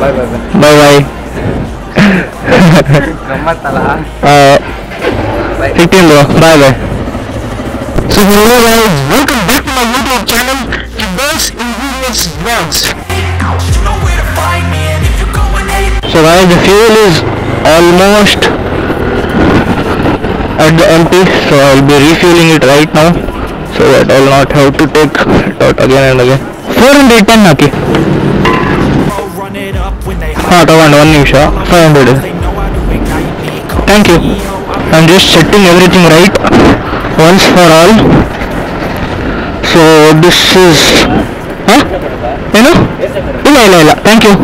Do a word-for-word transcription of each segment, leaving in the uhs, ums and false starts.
Bye bye. Bye bye. Bye. fifteen bro. Bye bye. So hello guys, welcome back to my YouTube channel, Ingenious Vlogs. So guys, the fuel is almost at the empty, so I'll be refueling it right now, so that I'll not have to take it out again and again. four hundred ten na ki? Haan, one nimsha, five hundred. Thank you. I'm just setting everything right once for all. So this is, huh? You know? Illa illa illa. Thank you.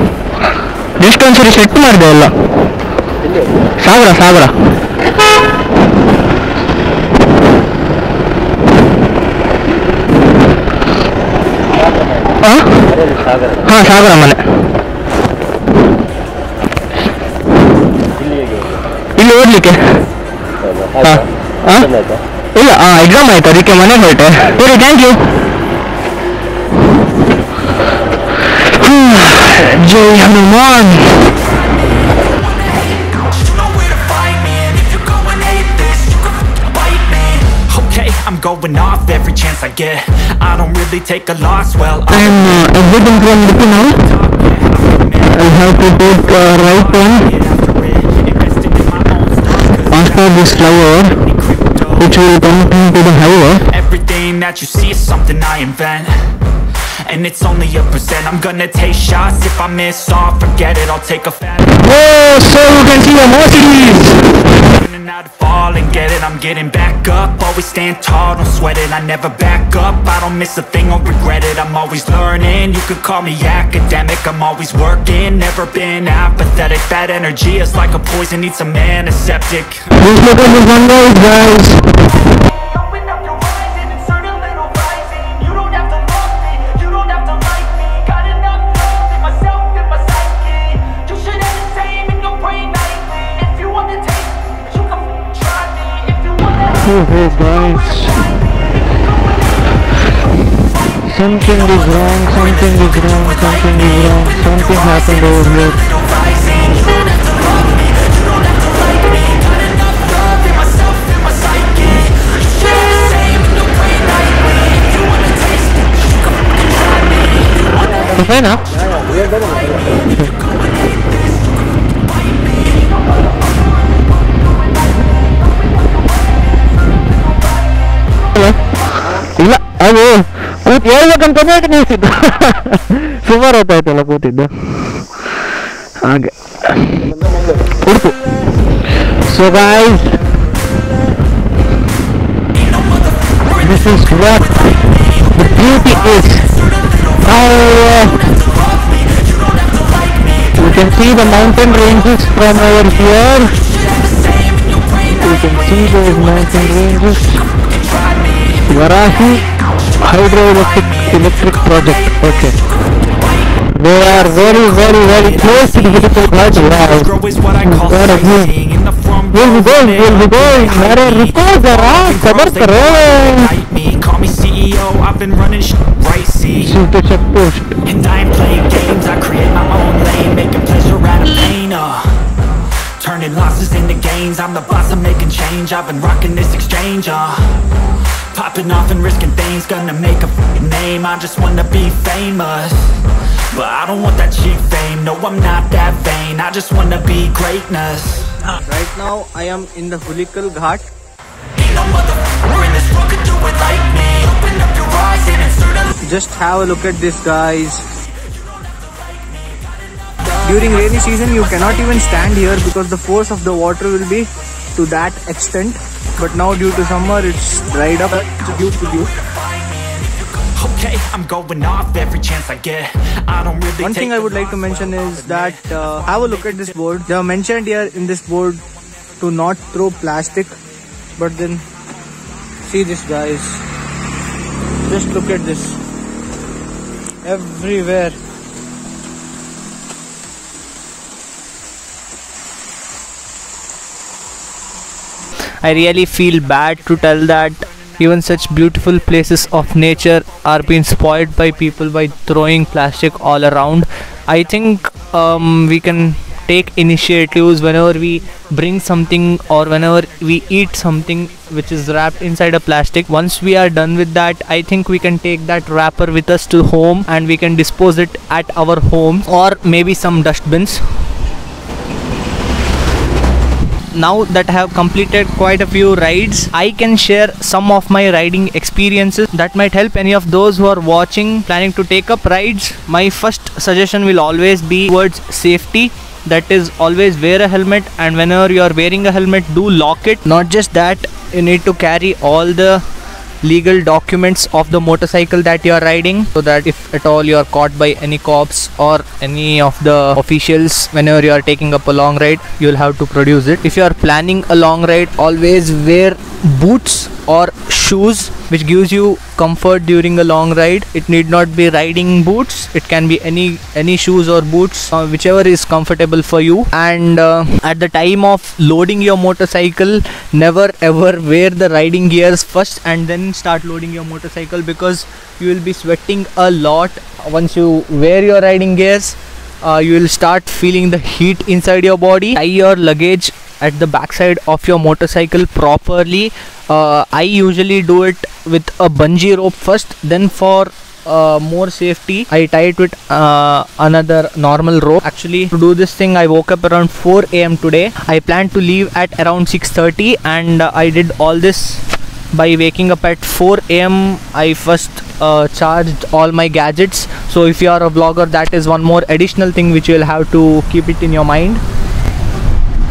Just one sari set maaride alla. Savra savra. Huh? Haan, savra mane. Illi odlike. Huh? Huh? Illa, ah, exam aayta adike mane holte. Very thank you. Jai Hanuman. Okay, I'm going off every chance I get. I don't really take a loss. Well, I'm uh, exiting from the tunnel. I have to take uh, right one after this flower, which will come into the highway. Everything that you see is something I invent. And it's only a percent. I'm gonna take shots. If I miss off, forget it. I'll take a fat. Whoa, so you can see the horses. And I'd fall and get it. I'm getting back up. Always stand tall, don't sweat it. I never back up. I don't miss a thing, I'll regret it. I'm always learning. You could call me academic. I'm always working. Never been apathetic. Fat energy is like a poison. Needs a man, a septic. Just look at the windows, guys. Oh guys, something is wrong, something is wrong, something is wrong, something happened over here. Okay now? ಅದು ಕೂತ್ ಹೇಳ್ಬೇಕಂತಾನೆ ನಿಲ್ಸಿದ್ದು, ಸುಮಾರು ಹೊತ್ತಾಯ್ತಲ್ಲ ಕೂತಿದ್ದು ಹಾಗೆ ಉಡುಪು. So guys, this is what the beauty is. You can see the mountain ranges from over here. You can see those mountain ranges. Varahi hydroelectric electric project. Okay, they are very very very close to the Hulikal Ghat. Wow, what a view. Here we go, here we go. Mere report zara sabar karo. I've been running right see post and I'm playing games. I create my own lane, making pleasure out of pain. Turning losses into gains. I'm the boss, I'm making change. I've been rocking this exchange. uh Popping off and risking things, gonna make a f***ing name. I just wanna be famous, but I don't want that cheap fame. No, I'm not that vain, I just wanna be greatness. Right now, I am in the Hulikal Ghat. Just have a look at this, guys. During rainy season, you cannot even stand here because the force of the water will be to that extent. But now due to summer, it's dried up. Due to due. Okay, I'm going off every chance I get. I don't really. One thing I would like to mention is that uh, have a look at this board. They are mentioned here in this board to not throw plastic, but then see this, guys. Just look at this. Everywhere. I really feel bad to tell that even such beautiful places of nature are being spoiled by people by throwing plastic all around. I think um, we can take initiatives whenever we bring something or whenever we eat something which is wrapped inside a plastic. Once we are done with that, I think we can take that wrapper with us to home and we can dispose it at our home or maybe some dustbins. Now that I have completed quite a few rides, I can share some of my riding experiences that might help any of those who are watching, planning to take up rides. My first suggestion will always be towards safety. That is, always wear a helmet, and whenever you are wearing a helmet, do lock it. Not just that, you need to carry all the legal documents of the motorcycle that you are riding, so that if at all you are caught by any cops or any of the officials whenever you are taking up a long ride, you will have to produce it. If you are planning a long ride, always wear boots or shoes which gives you comfort during a long ride. It need not be riding boots, it can be any any shoes or boots, uh, whichever is comfortable for you. And uh, at the time of loading your motorcycle, never ever wear the riding gears first and then start loading your motorcycle, because you will be sweating a lot. Once you wear your riding gears, uh, you will start feeling the heat inside your body. Tie your luggage at the backside of your motorcycle properly. uh, I usually do it with a bungee rope first, then for uh, more safety I tie it with uh, another normal rope. Actually, to do this thing, I woke up around four A M today. I planned to leave at around six thirty, and uh, I did all this by waking up at four A M I first uh, charged all my gadgets. So if you are a vlogger, that is one more additional thing which you will have to keep it in your mind.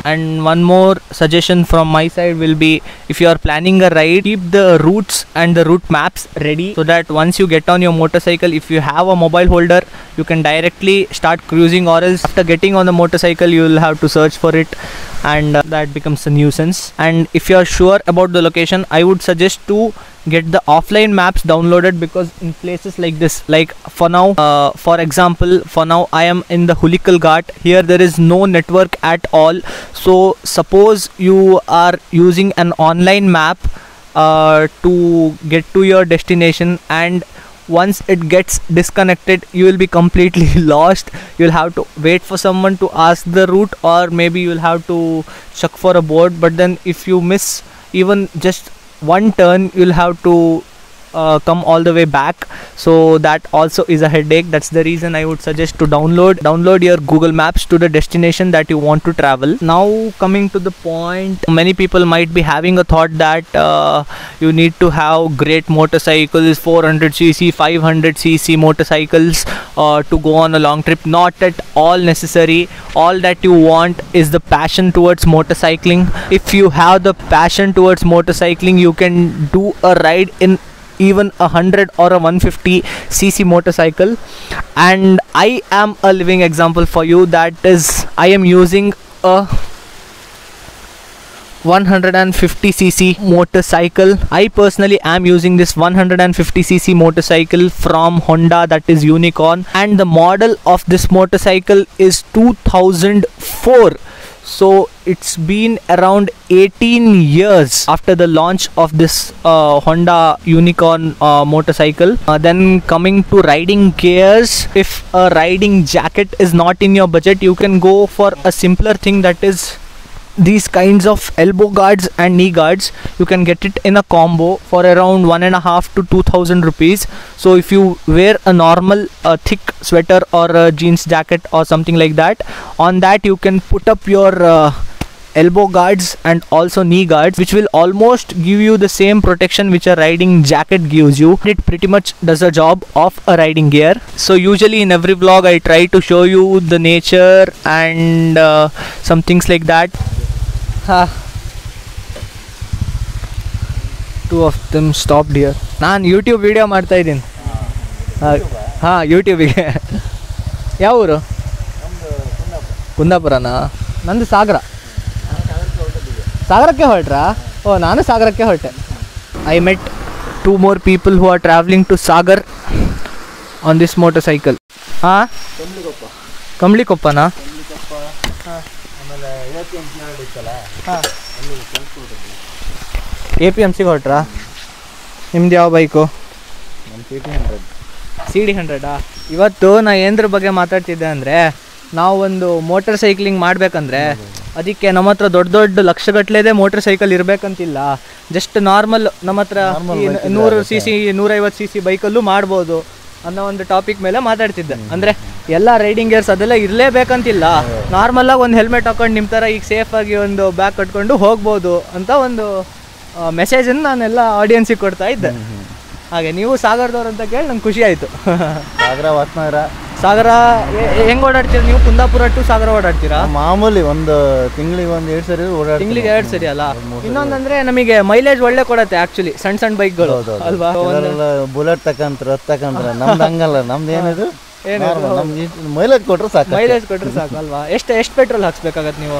And one more suggestion from my side will be, if you are planning a ride, keep the routes and the route maps ready, so that once you get on your motorcycle, if you have a mobile holder, you can directly start cruising, or else after getting on the motorcycle you will have to search for it, and uh, that becomes a nuisance. And if you are sure about the location, I would suggest to get the offline maps downloaded, because in places like this, like for now, uh, for example, for now I am in the Hulikal Ghat. Here there is no network at all. So suppose you are using an online map uh, to get to your destination, and once it gets disconnected, you will be completely lost. You'll have to wait for someone to ask the route, or maybe you'll have to check for a board. But then if you miss even just one turn, you'll have to uh, come all the way back, so that also is a headache. That's the reason I would suggest to download download your Google Maps to the destination that you want to travel. Now, coming to the point, many people might be having a thought that uh, you need to have great motorcycles, four hundred C C, five hundred C C motorcycles uh, to go on a long trip. Not at all necessary. All that you want is the passion towards motorcycling. If you have the passion towards motorcycling, you can do a ride in even a hundred or a one fifty C C motorcycle. And I am a living example for you. That is, I am using a one fifty C C motorcycle. I personally am using this one fifty C C motorcycle from Honda, that is Unicorn, and the model of this motorcycle is two thousand four. So it's been around eighteen years after the launch of this uh, Honda Unicorn uh, motorcycle. Uh, then coming to riding gears, if a riding jacket is not in your budget, you can go for a simpler thing, that is these kinds of elbow guards and knee guards. You can get it in a combo for around one and a half to two thousand rupees. So if you wear a normal uh, thick sweater or a jeans jacket or something like that, on that you can put up your uh, elbow guards and also knee guards, which will almost give you the same protection which a riding jacket gives you. It pretty much does a job of a riding gear. So usually in every vlog I try to show you the nature and uh, some things like that. Ha. Two of them stopped here. Naan YouTube video marta idin. Ha, ha, YouTube ige. Yav uru? Namdu Kundapura. Kundapura na? Nandu Sagara. Sagarakke hortra? Oh, nanu Sagarakke horte. I met two more people who are traveling to Sagar on this motorcycle. Ha? Kambli Koppa. Kambli Koppa na? Kambli Koppa. Ha. A P M C ಹೊರಟ್ರಾ? ನಿಮ್ದು ಯಾವ bike? ನಮ್ಮ C D hundred. C D ಹಂಡ್ರೆಡಾ? ಇವತ್ತು ನಾ ಏನ್ರ ಬಗ್ಗೆ ಮಾತಾಡ್ತಿದ್ದೆ ಅಂದರೆ ನಾವು ಒಂದು ಮೋಟರ್ ಸೈಕ್ಲಿಂಗ್ ಮಾಡಬೇಕಂದ್ರೆ ಅದಕ್ಕೆ ನಮ್ಮ ಹತ್ರ ದೊಡ್ಡ ದೊಡ್ಡ ಲಕ್ಷಗಟ್ಟಲೆದೇ ಮೋಟರ್ ಸೈಕಲ್ ಇರಬೇಕಂತಿಲ್ಲ. ಜಸ್ಟ್ ನಾರ್ಮಲ್ ನಮ್ಮ ಹತ್ರ ನೂರು ಸಿ ಸಿ ನೂರ ಐವತ್ತು ಸಿ ಸಿ ಬೈಕಲ್ಲೂ ಮಾಡ್ಬೋದು ಅನ್ನೋ ಒಂದು ಟಾಪಿಕ್ ಮೇಲೆ ಮಾತಾಡ್ತಿದ್ದೆ. ಅಂದರೆ ಎಲ್ಲ ರೈಡಿಂಗ್ ಗೇರ್ಸ್ ಅದೆಲ್ಲ ಇರಲೇಬೇಕಂತಿಲ್ಲ, ನಾರ್ಮಲಾಗಿ ಒಂದು ಹೆಲ್ಮೆಟ್ ಹಾಕೊಂಡು ನಿಮ್ಮ ಥರ ಈಗ ಸೇಫಾಗಿ ಒಂದು ಬ್ಯಾಗ್ ಕಟ್ಕೊಂಡು ಹೋಗ್ಬೋದು ಅಂತ ಒಂದು ಮೆಸೇಜನ್ನು ನಾನೆಲ್ಲ ಆಡಿಯನ್ಸಿಗೆ ಕೊಡ್ತಾ ಇದ್ದೆ. ಹಾಗೆ ನೀವು ಸಾಗರದವ್ರು ಅಂತ ಕೇಳಿ ನಂಗೆ ಖುಷಿ ಆಯಿತು. ಸಾಗರ ವಾಸನಗರ ಸಾಗರ ಹೆಂಗೆ ಓಡಾಡ್ತೀರಾ ನೀವು? ಕುಂದಾಪುರ ಟು ಸಾಗರ ಓಡಾಡ್ತೀರಾ? ಮಾಮೂಲಿ ಒಂದು ತಿಂಗಳಿಗೆ ಒಂದು ಎರಡು ಸರಿ ಓಡಾಡ್ತೀವಿ. ತಿಂಗಳಿಗೆ ಎರಡು ಸರಿ ಅಲ್ಲ. ಇನ್ನೊಂದಂದ್ರೆ ನಮಗೆ ಮೈಲೇಜ್ ಒಳ್ಳೆ ಕೊಡತ್ತೆ ಆಕ್ಚುಲಿ ಸಣ್ಣ ಸಣ್ಣ ಬೈಕ್ಗಳು ಅಲ್ವಾ. ಬುಲೆಟ್ ತಕಂತ್ರ ಅದು ತಕಂತ್ರ ನಮ್ದು ಹಂಗಲ್ಲ, ನಮ್ದು ಏನದು ಮೈಲೇಜ್ ಕೊಟ್ಟರು ಸಾಕು. ಮೈಲೇಜ್ ಕೊಟ್ಟರು ಸಾಕು ಅಲ್ವಾ. ಎಷ್ಟು ಎಷ್ಟು ಪೆಟ್ರೋಲ್ ಹಾಕ್ಸ್ಬೇಕಾಗತ್ತೆ ನೀವು?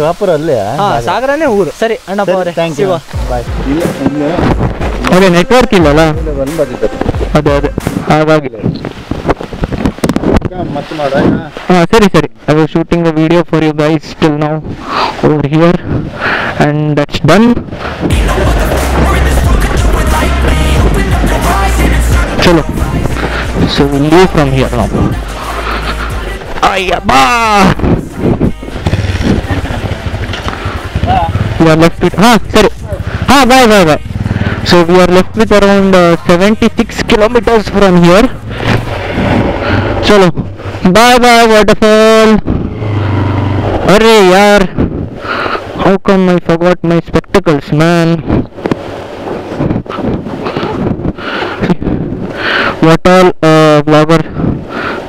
ಪ್ರಾಪರ್ ಅಲ್ಲೇ ಸಾಗರನೇ ಊರು. ಸರಿ ಅಣ್ಣಪ್ಪ ಅವರೇ, ಥ್ಯಾಂಕ್ ಯು. ಓಕೆ, ನೆಟ್ವರ್ಕ್ ಇಲ್ಲಲ್ಲ ಅದೇ ಅದೇ ಹಾಗಾಗಿ ಮತ್ತೆ ಮಾಡೋಣ. ಹಾಂ ಸರಿ ಸರಿ. I was shooting a video for you guys till now over here and that's done. ಚಲೋ, so we leave from here now. Ayyappa we are left with ha sorry ha bye bye bye so we are left with around uh, seventy-six kilometers from here. Chalo, bye bye waterfall. Arre yaar, how come I forgot my spectacles, man? What all uh, vlogger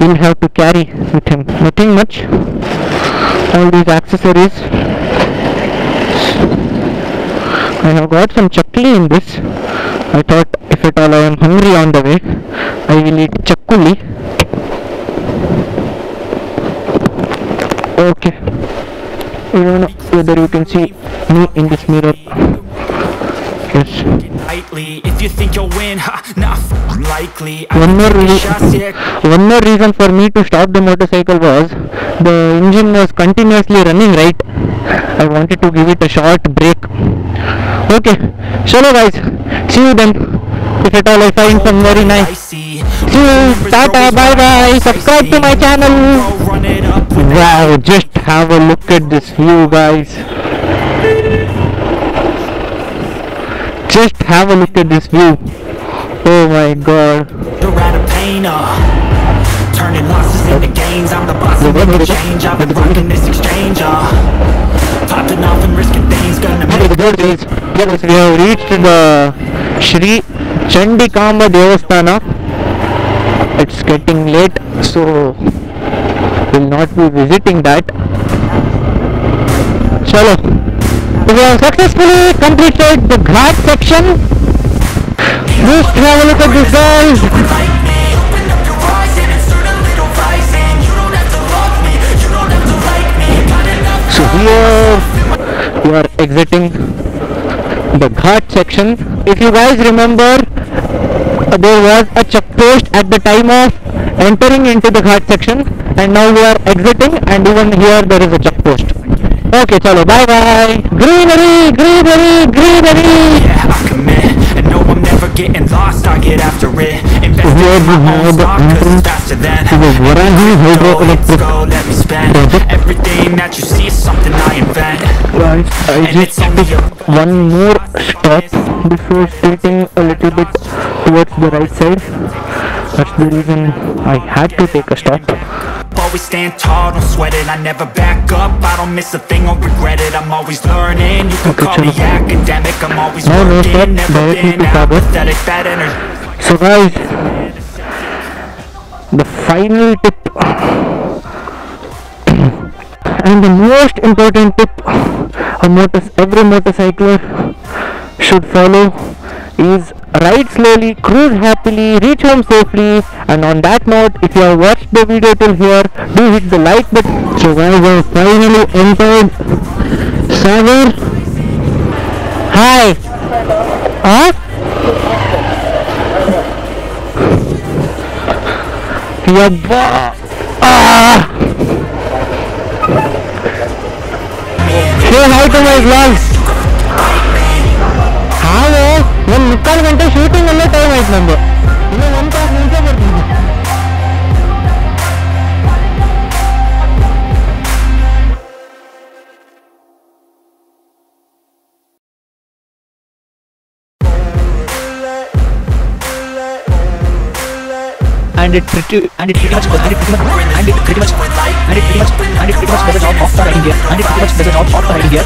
will have to carry with him? Nothing much, all these accessories. I have got some chakli in this. I thought if at all I am hungry on the way, I will eat chakuli. Okay, I don't know whether you can see me in this mirror. Yes. One more reason, one more reason for me to stop the motorcycle was the engine was continuously running, right? I wanted to give it a short break. Okay, chalo guys, see you then. If at all I find some very nice. See you, tata, bye bye. Subscribe to my channel. Wow, just have a look at this view, guys. Just have a look at this view. Oh my God. Turning losses into gains. I'm the boss of the change. I've been running this exchange. Popping off and risking things. Gonna make the days. We have reached the Shri Chandikama Devastana. It's getting late, so we'll not be visiting that. Chalo, we have successfully completed the Ghat section. Just have a look at this, guys. So here we are exiting the Ghat section. If you guys remember, there was a check post at the time of entering into the Ghat section, and now we are exiting, and even here there is a check post. Okay, chalo, bye bye. Greenery, greenery, greenery. Yeah, I commit, and no, I'm never getting lost. I get after it. Investing in my own stock 'cause it's faster than let me spend. Everything that you see is something I invent. Right, I just took one more stop before tilting a little bit towards the right side. That's the reason I had to take a stop. Always stand tall, don't sweat it. I never back up. I don't miss a thing, I'll regret it. I'm always learning. You can call me academic. I'm always working. Never been apathetic, bad energy. So guys, the final tip and the most important tip a motor every motorcyclist should follow is Ride slowly, cruise happily, reach home safely. And on that note, if you have watched the video till here, do hit the like button. So guys, I finally entered Sagar. Hi. Huh? Yeah. Ah. Say hi to my vlogs. Hello. One Hulikal Ghat shooting on the time right number. You know one class ninja for me. And it pretty and it pretty much and it pretty much and it pretty much and it pretty much and it pretty much does the job of the riding gear and it pretty much does the job of the riding gear.